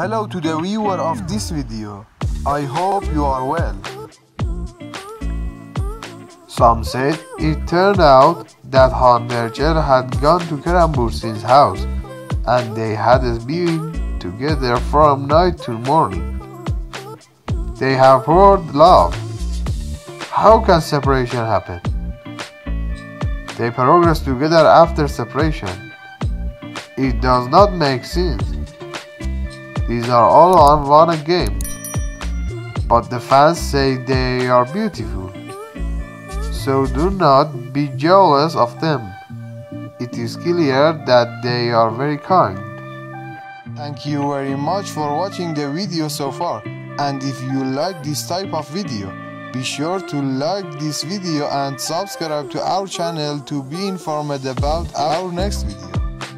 Hello to the viewer of this video. I hope you are well. Some said it turned out that Hande Ercel had gone to Kerem Bürsin's house and they had a viewing together from night till morning. They have poured love. How can separation happen? They progress together after separation. It does not make sense. These are all on one game. But the fans say they are beautiful. So do not be jealous of them. It is clear that they are very kind. Thank you very much for watching the video so far. And if you like this type of video, be sure to like this video and subscribe to our channel to be informed about our next video.